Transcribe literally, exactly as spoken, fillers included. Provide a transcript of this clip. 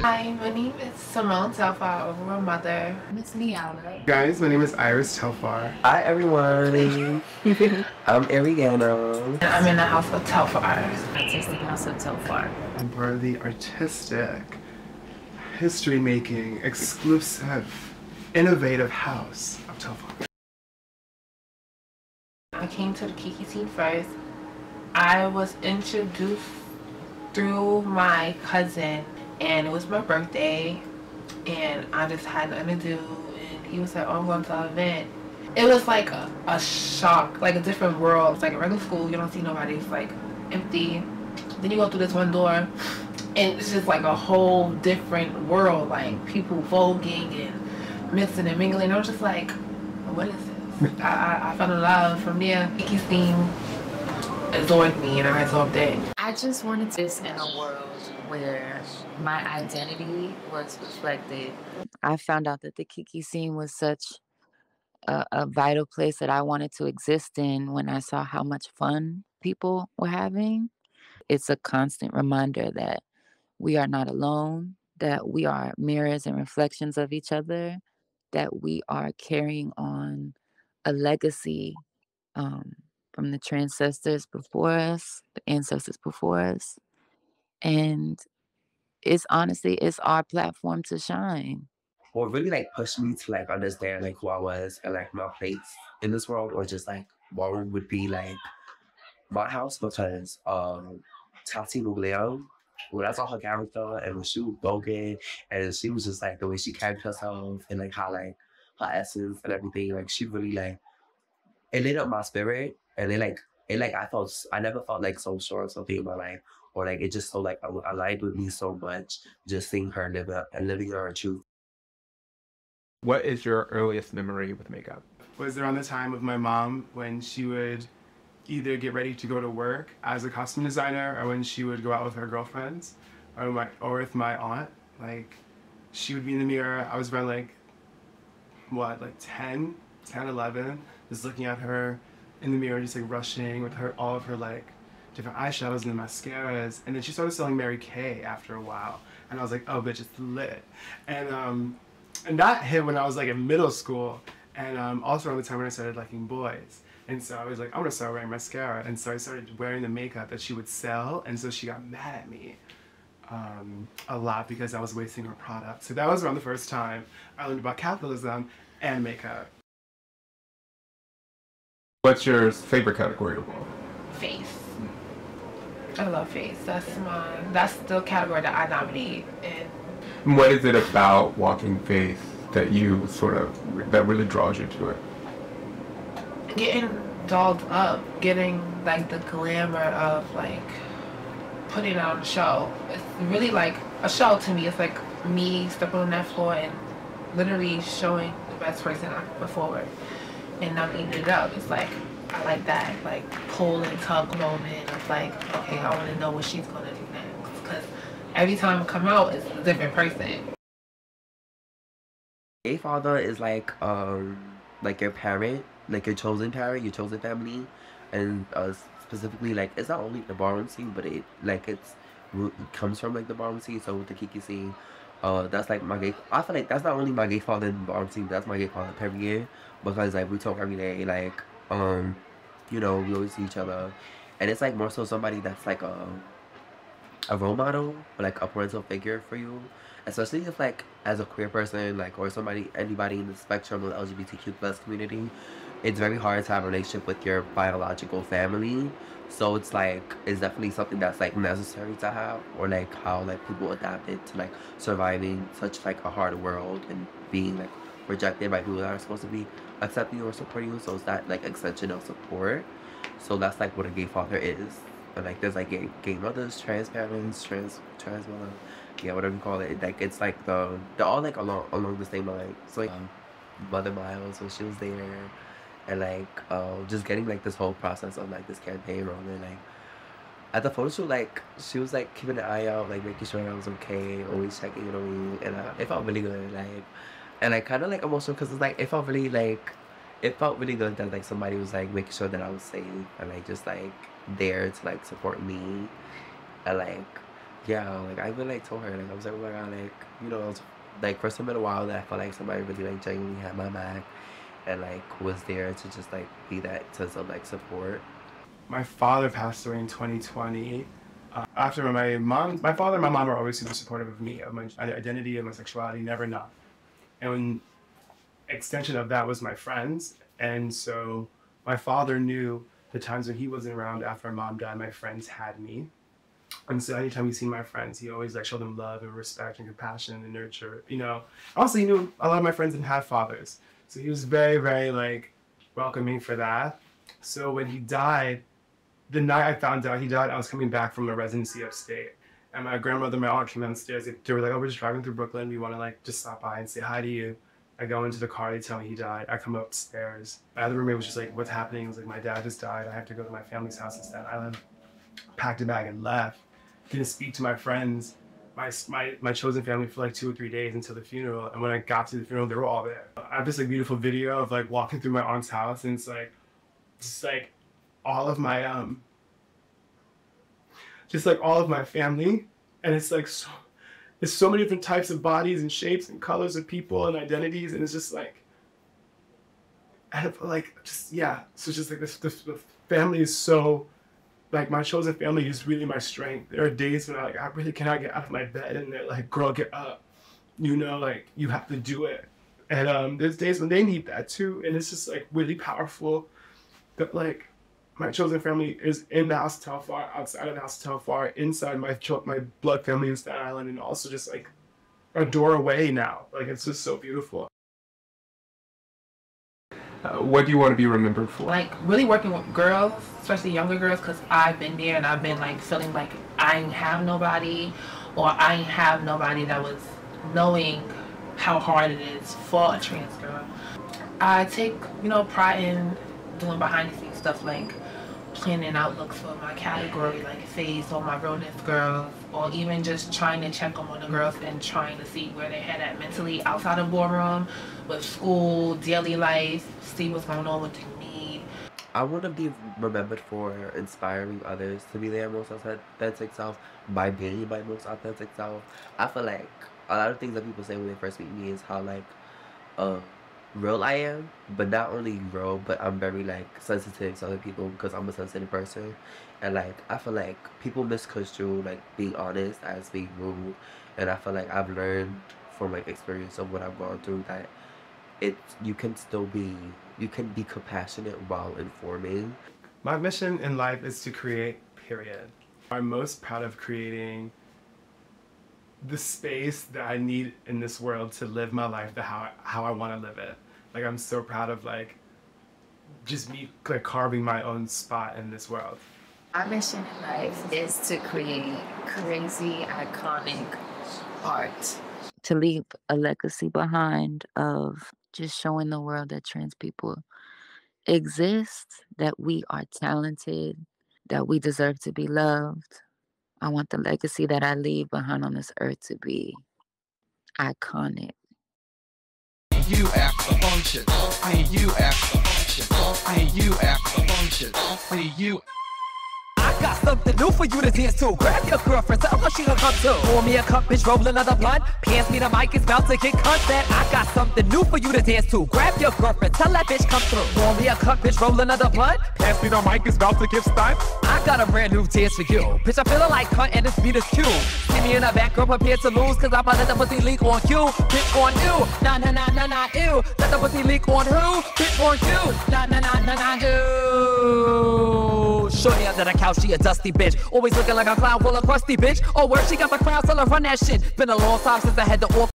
much. Hi, my name is Symone Telfar, overall mother. Miss Niala. Guys, my name is Iris Telfar. Hi, everyone. I'm Ariana. And I'm in the house of Telfar. Artistic house of Telfar. I'm part of the artistic, history-making, exclusive, innovative house of Telfar. I came to the Kiki team first. I was introduced through my cousin, and it was my birthday, and I just had nothing to do, and he was like, oh, I'm going to an event. It was like a, a shock, like a different world. It's like a regular school, you don't see nobody, it's like empty. Then you go through this one door, and it's just like a whole different world, like people voguing and mixing and mingling. I was just like, what is this? I, I, I fell in love from there. Iki Steen adored me, and I thought that I just wanted this in a world where my identity was reflected. I found out that the Kiki scene was such a, a vital place that I wanted to exist in when I saw how much fun people were having. It's a constant reminder that we are not alone, that we are mirrors and reflections of each other, that we are carrying on a legacy um, from the transcestors before us, the ancestors before us. And it's honestly, it's our platform to shine. What really like pushed me to like understand like who I was and like my place in this world, or just like what would be like my house, because um, Tati Mugliel, when I saw her character and when she was voguing and she was just like the way she carried herself and like how like her essence and everything, like she really like, it lit up my spirit. And then like, it like, I felt, I never felt like so sure of something in my life, or like, it just so like aligned with me so much, just seeing her live up and living her truth. What is your earliest memory with makeup? Was around the time of my mom when she would either get ready to go to work as a costume designer, or when she would go out with her girlfriends, or, my, or with my aunt. Like, she would be in the mirror. I was around like, what, like ten, ten, eleven, just looking at her in the mirror, just like rushing with her, all of her like different eyeshadows and the mascaras. And then she started selling Mary Kay after a while. And I was like, oh bitch, it's lit. And, um, and that hit when I was like in middle school. And um, also around the time when I started liking boys. And so I was like, I'm gonna start wearing mascara. And so I started wearing the makeup that she would sell. And so she got mad at me um, a lot because I was wasting her product. So that was around the first time I learned about capitalism and makeup. What's your favorite category of all? Face. I love face. That's my, that's the category that I nominate. And what is it about walking face that you sort of, that really draws you to it? Getting dolled up, getting like the glamour of like putting on a show. It's really like a show to me. It's like me stepping on that floor and literally showing the best person I can put forward. And I'm eating it up. It's like, I like that, like pull and tug moment. It's like, okay, I want to know what she's going to do next. Because every time I come out, it's a different person. A father is like, um, like your parent, like your chosen parent, your chosen family. And uh, specifically, like, it's not only the ballroom scene, but it, like, it's, it comes from like the ballroom scene. So with the Kiki scene, Uh, that's like my gay, I feel like that's not only my gay father in the team, that's my gay father period, because like we talk every day, like, um, you know, we always see each other, and it's like more so somebody that's like a, a role model, or like a parental figure for you, especially if like, as a queer person, like, or somebody, anybody in the spectrum of the L G B T Q plus community, it's very hard to have a relationship with your biological family. So it's like, it's definitely something that's like necessary to have, or like how like people adapted to like surviving such like a hard world and being like rejected by people that are supposed to be accepting or supporting you. So it's that like extension of support. So that's like what a gay father is. And like there's like gay, gay mothers, trans parents, trans trans mother, yeah, whatever you call it. Like it's like the, they're all like along along the same line. So like um, Mother Miles when she was there. And like uh, just getting like this whole process of like this campaign on, and like at the photo shoot, like she was like keeping an eye out, like making sure I was okay, always checking in on me, and uh, it felt really good, like, and I like, kind of like emotional because it's like it felt really like it felt really good that like somebody was like making sure that I was safe and like just like there to like support me, and like yeah, like I even like told her, like I was like, oh my god, like, you know, it was, like first time in a while that I felt like somebody really like genuinely had my back and like was there to just like be that sense of like support. My father passed away in twenty twenty. Uh, after my mom, my father and my mom were always super supportive of me, of my identity and my sexuality, never not. And when extension of that was my friends. And so my father knew the times when he wasn't around after my mom died, my friends had me. And so anytime you see my friends, he always like showed them love and respect and compassion and nurture, you know. Also, you know, a lot of my friends didn't have fathers. So he was very, very like welcoming for that. So when he died, the night I found out he died, I was coming back from a residency upstate. And my grandmother and my aunt came downstairs. They were like, oh, we're just driving through Brooklyn. We want to like just stop by and say hi to you. I go into the car, they tell me he died. I come upstairs. My other roommate was just like, what's happening? It was like, my dad just died. I have to go to my family's house in Staten Island. Packed a bag and left. Didn't speak to my friends, my, my, my chosen family for like two or three days until the funeral. And when I got to the funeral, they were all there. I have this like beautiful video of like walking through my aunt's house, and it's like, just like all of my, um, just like all of my family. And it's like, so, there's so many different types of bodies and shapes and colors of people and identities. And it's just like, and like, just, yeah. So it's just like this, this the family is so, like my chosen family is really my strength. There are days when I like I really cannot get out of my bed, and they're like, "Girl, get up," you know, like you have to do it. And um, there's days when they need that too, and it's just like really powerful. That like my chosen family is in the house Telfar, outside of the house Telfar, inside my my blood family in Staten Island, and also just like a door away now. Like it's just so beautiful. Uh, what do you want to be remembered for? Like really working with girls, especially younger girls, because I've been there and I've been like feeling like I ain't have nobody, or I ain't have nobody that was knowing how hard it is for a trans girl. I take, you know, pride in doing behind the scenes stuff like planning outlooks for my category, like Phase or my realness girls, or even just trying to check them on the girls and trying to see where they head at mentally outside of boardroom, with school, daily life, see what's going on, what they need. I want to be remembered for inspiring others to be their most authentic self by being my most authentic self. I feel like a lot of things that people say when they first meet me is how like uh, real I am, but not only real, but I'm very like sensitive to other people because I'm a sensitive person. And like I feel like people misconstrue like being honest as being rude, and I feel like I've learned from like experience of what I've gone through that it you can still be you can be compassionate while informing. My mission in life is to create, period. I'm most proud of creating the space that I need in this world to live my life the how how I want to live it. Like I'm so proud of like just me like carving my own spot in this world. My mission in life is to create crazy, iconic art, to leave a legacy behind of just showing the world that trans people exist, that we are talented, that we deserve to be loved. I want the legacy that I leave behind on this earth to be iconic. You act the function. I you act the function. I you act the function. I you. I got something new for you to dance to. Grab your girlfriend, tell her she gonna come to. Pour me a cup, bitch, roll another blunt. Pass me the mic, it's about to get cut. That I got something new for you to dance to. Grab your girlfriend, tell that bitch come through. Pour me a cup, bitch, roll another blunt. Pass me the mic, it's about to get stunned. I got a brand new dance for you. Bitch, I feel like cut and this beat is cute. See me in the back, girl, prepared to lose, cause I'm about to let the pussy leak on you. Bitch on you, nah, nah, nah, nah, nah, ew. Let the pussy leak on who? Bitch on you, nah, nah, nah, nah, nah, ew. Shorty under the couch, she a dusty bitch. Always looking like a clown full of crusty bitch. Oh, where she got the crowd, tell her run that shit. Been a long time since I had the off.